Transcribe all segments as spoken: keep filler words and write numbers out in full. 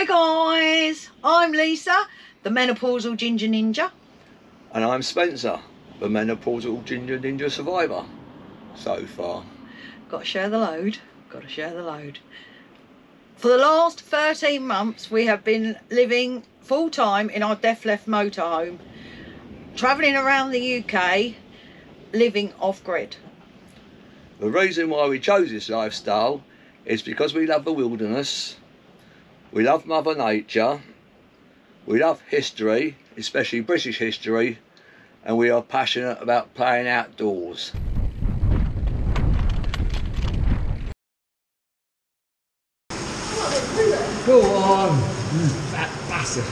Hi guys, I'm Lisa, the menopausal ginger ninja. And I'm Spencer, the menopausal ginger ninja survivor, so far. Gotta share the load, gotta share the load. For the last thirteen months we have been living full time in our Dethleffs motorhome, travelling around the U K, living off grid. The reason why we chose this lifestyle is because we love the wilderness, we love Mother Nature, we love history, especially British history, and we are passionate about playing outdoors. Go on, that bastard.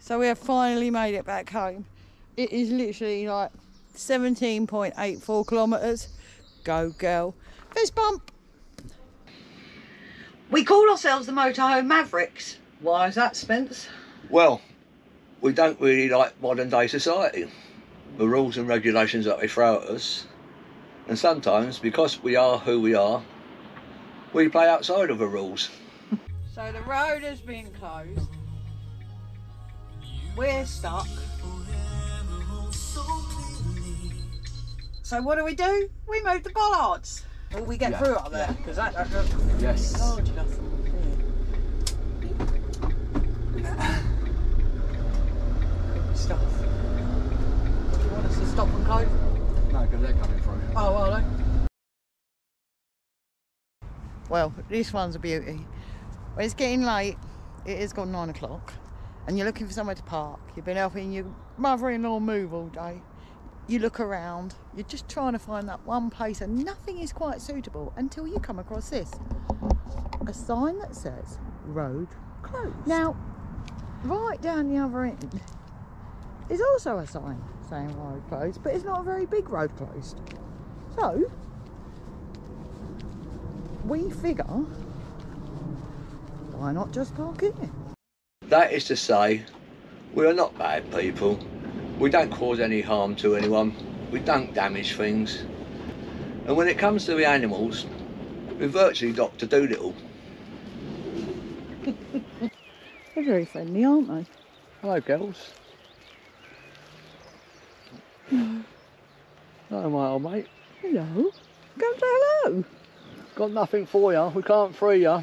So we have finally made it back home. It is literally like seventeen point eight four kilometres. Go girl. Fist bump. We call ourselves the Motorhome Mavericks. Why is that, Spence? Well, we don't really like modern day society. The rules and regulations that they throw at us. And sometimes, because we are who we are, we play outside of the rules. So the road has been closed. We're stuck. So what do we do? We move the bollards. Well, we get yeah, through up there because yeah. that doesn't yes. large enough. Good stuff. Do you want us to stop and close? No, because they're coming through. Oh, are they? Well, this one's a beauty. Well, it's getting late. It is gone nine o'clock. And you're looking for somewhere to park, you've been helping your mother-in-law move all day, you look around, you're just trying to find that one place and nothing is quite suitable until you come across this. A sign that says, road closed. Now, right down the other end is also a sign saying road closed, but it's not a very big road closed. So, we figure, why not just park in it? That is to say, we are not bad people. We don't cause any harm to anyone. We don't damage things. And when it comes to the animals, we're virtually Doctor Doolittle. They're very friendly, aren't they? Hello, girls. Hello. Hello, my old mate. Hello. Come say hello. Got nothing for you. We can't free you.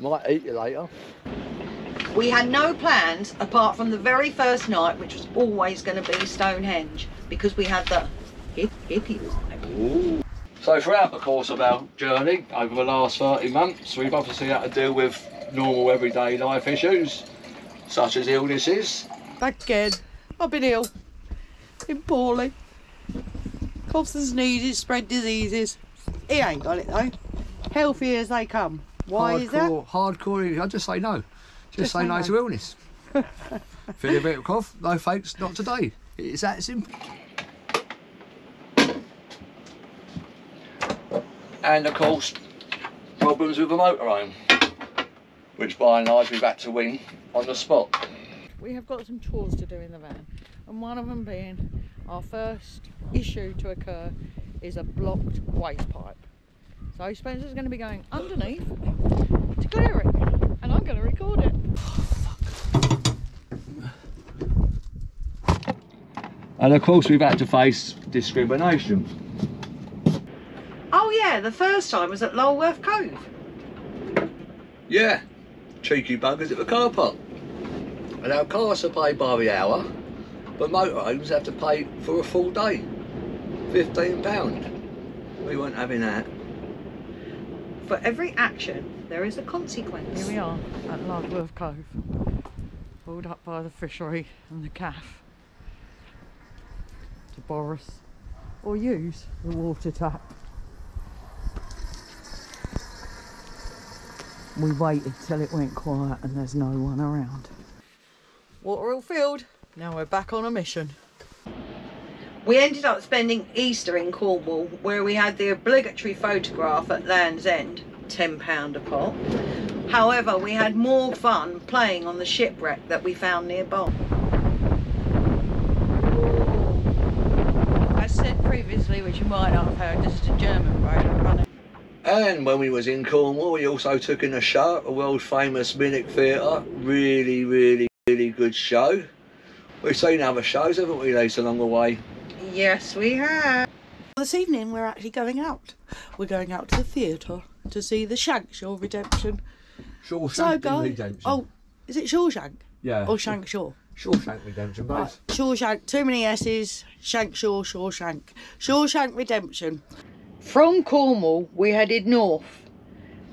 Might eat you later. We had no plans apart from the very first night, which was always going to be Stonehenge, because we had the hip, hippie vibe. So throughout the course of our journey over the last thirty months, we've obviously had to deal with normal everyday life issues, such as illnesses. Back again. I've been ill. Been poorly. Coughs and sneezes, spread diseases. He ain't got it though. Healthy as they come. Why hardcore, is that? Hardcore, I just say no. Just, just say no, no to illness. Feel a bit of cough? No thanks, not today. It's that simple. And of course, problems with the motorhome, which by and large we've had to win on the spot. We have got some chores to do in the van, and one of them being our first issue to occur is a blocked waste pipe. So Spencer's going to be going underneath to clear it, and I'm going to record it. And of course we've had to face discrimination. Oh yeah, the first time was at Lulworth Cove. Yeah, cheeky buggers at the car park. And our cars are paid by the hour, but motorhomes have to pay for a full day, fifteen pounds. We weren't having that. For every action, there is a consequence. Here we are at Lulworth Cove, pulled up by the fishery and the caff to borrow us or use the water tap. We waited till it went quiet and there's no one around. Water all filled, now we're back on a mission. We ended up spending Easter in Cornwall, where we had the obligatory photograph at Land's End, ten pounds a pop. However, we had more fun playing on the shipwreck that we found nearby. I said previously, which you might not have heard, this is a German road I'm running. And when we was in Cornwall, we also took in a show at the world famous Minnick Theatre. Really, really, really good show. We've seen other shows, haven't we, Lisa, along the way? Yes, we have. This evening we're actually going out. We're going out to the theatre to see the Shawshank Redemption. Shawshank so, guys, Redemption. Oh, is it Shawshank? Yeah. Or Shank Shaw? Shawshank Redemption, both. Right. Shawshank, too many S's. Shank Shaw, Shawshank. Shawshank Redemption. From Cornwall, we headed north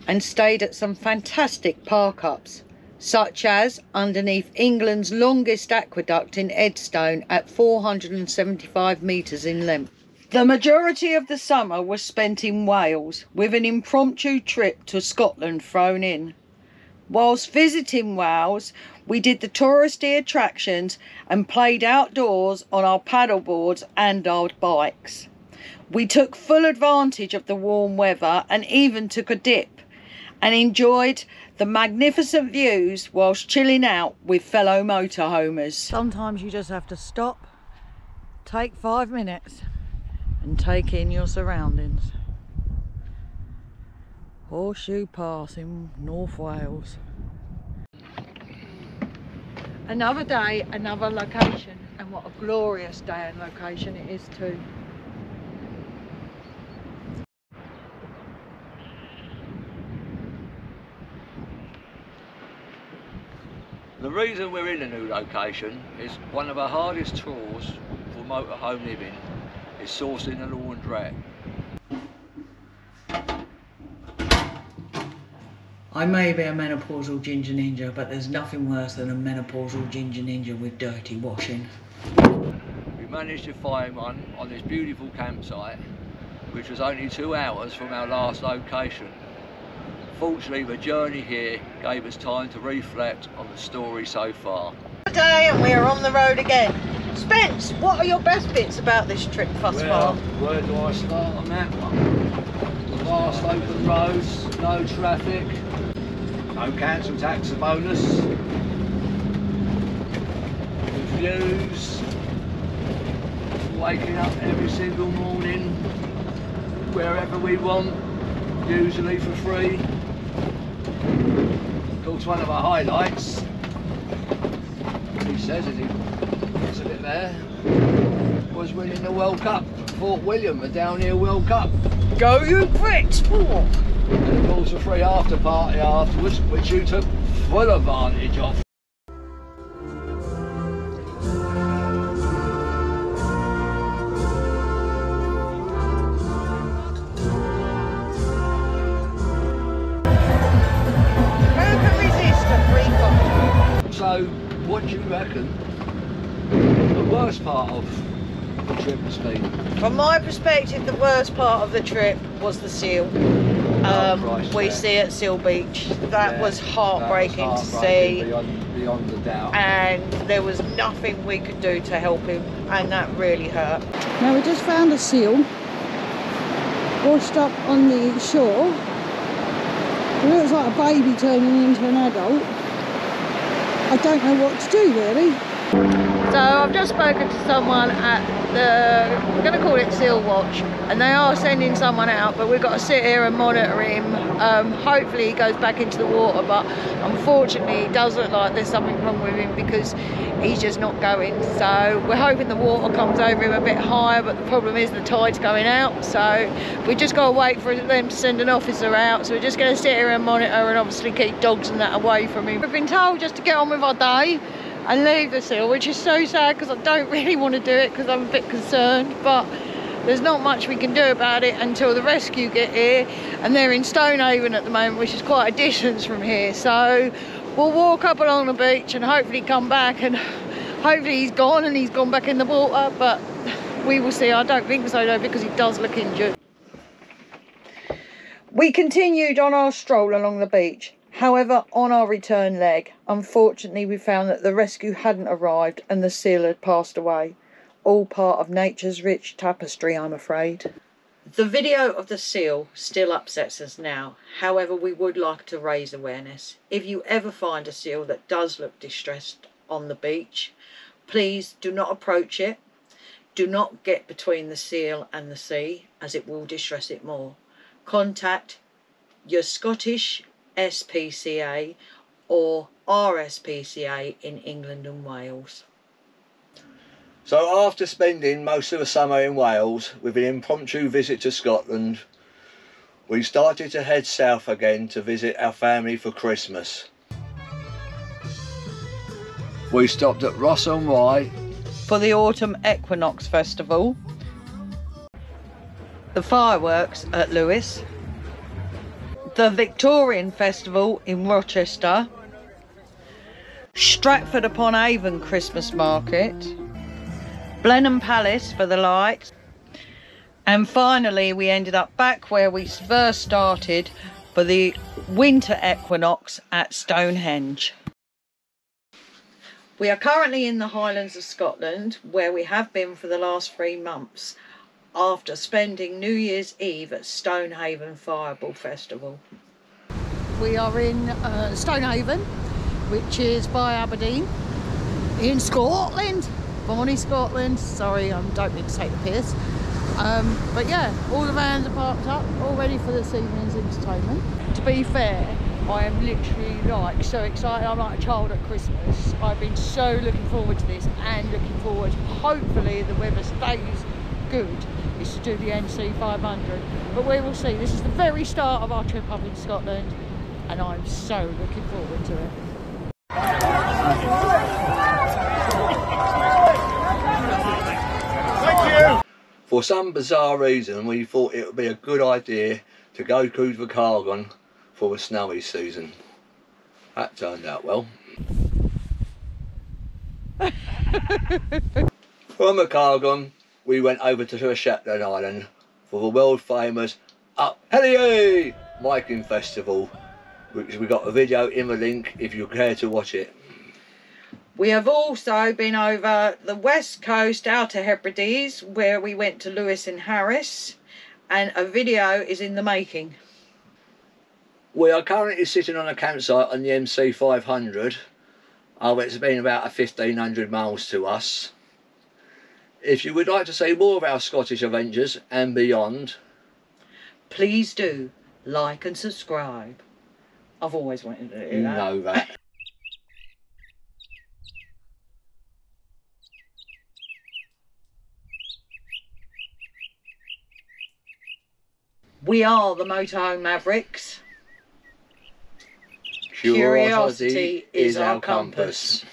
and stayed at some fantastic park-ups, such as underneath England's longest aqueduct in Edstone at four hundred seventy-five metres in length. The majority of the summer was spent in Wales, with an impromptu trip to Scotland thrown in. Whilst visiting Wales, we did the touristy attractions and played outdoors on our paddleboards and our bikes. We took full advantage of the warm weather and even took a dip and enjoyed the magnificent views whilst chilling out with fellow motorhomers. Sometimes you just have to stop, take five minutes and take in your surroundings. Horseshoe Pass in North Wales. Another day, another location, and what a glorious day and location it is too. The reason we're in a new location is one of our hardest chores for motorhome living is sourcing a laundrette. I may be a menopausal ginger ninja, but there's nothing worse than a menopausal ginger ninja with dirty washing. We managed to find one on this beautiful campsite, which was only two hours from our last location. Fortunately, the journey here gave us time to reflect on the story so far. Today, and we are on the road again. Spence, what are your best bits about this trip thus far? Well, where do I start on that one? The vast open roads, no traffic, no council tax or bonus, the views, waking up every single morning, wherever we want, usually for free. Of course, one of our highlights, he says it, it's a bit there, was winning the World Cup, Fort William, the downhill World Cup. Go you Brits! Whoa. And of course a free after party afterwards, which you took full advantage of. What do you reckon the worst part of the trip has been? From my perspective, the worst part of the trip was the seal. Um, oh, Christ, we yeah. see at Seal Beach. That yeah, was heartbreaking, that was heartbreaking to see. Beyond, beyond the doubt. And there was nothing we could do to help him, and that really hurt. Now we just found a seal washed up on the shore. It looks like a baby turning into an adult. I don't know what to do really. So I've just spoken to someone at the, we're going to call it Seal Watch, and they are sending someone out, but we've got to sit here and monitor him. Um, hopefully he goes back into the water, but unfortunately it does look like there's something wrong with him because he's just not going. So we're hoping the water comes over him a bit higher, but the problem is the tide's going out, so we just got to wait for them to send an officer out. So we're just going to sit here and monitor and obviously keep dogs and that away from him. We've been told just to get on with our day and leave the seal, which is so sad because I don't really want to do it because I'm a bit concerned, but there's not much we can do about it until the rescue get here, and they're in Stonehaven at the moment, which is quite a distance from here, so we'll walk up along the beach and hopefully come back, and hopefully he's gone and he's gone back in the water, but we will see. I don't think so though, because he does look injured. We continued on our stroll along the beach. However, on our return leg, unfortunately we found that the rescue hadn't arrived and the seal had passed away. All part of nature's rich tapestry, I'm afraid. The video of the seal still upsets us now. However, we would like to raise awareness. If you ever find a seal that does look distressed on the beach, please do not approach it. Do not get between the seal and the sea, as it will distress it more. Contact your Scottish S P C A or R S P C A in England and Wales. So after spending most of the summer in Wales with an impromptu visit to Scotland, we started to head south again to visit our family for Christmas. We stopped at Ross-on-Wye for the Autumn Equinox Festival, the fireworks at Lewis, the Victorian Festival in Rochester, Stratford-upon-Avon Christmas Market, Blenheim Palace for the lights, and finally we ended up back where we first started for the winter equinox at Stonehenge. We are currently in the Highlands of Scotland, where we have been for the last three months after spending New Year's Eve at Stonehaven Fireball Festival. We are in uh, Stonehaven, which is by Aberdeen, in Scotland. Morning, Scotland. Sorry, I don't mean to take the piss. Um, but yeah, all the vans are parked up, all ready for this evening's entertainment. To be fair, I am literally like so excited. I'm like a child at Christmas. I've been so looking forward to this and looking forward, hopefully the weather stays good, is to do the N C five hundred. But we will see. This is the very start of our trip up in Scotland and I'm so looking forward to it. Thank you! For some bizarre reason, we thought it would be a good idea to go through the Cairngorms for a snowy season. That turned out well. From the Cairngorms, we went over to Shetland Island for the world famous Up Helly Aa Viking Festival, which we got a video in the link if you care to watch it. We have also been over the west coast Outer Hebrides, where we went to Lewis and Harris, and a video is in the making. We are currently sitting on a campsite on the M C five hundred, although it's been about fifteen hundred miles to us. If you would like to see more of our Scottish adventures and beyond, please do like and subscribe. I've always wanted to do that. You know that. We are the Motorhome Mavericks. Curiosity is our compass.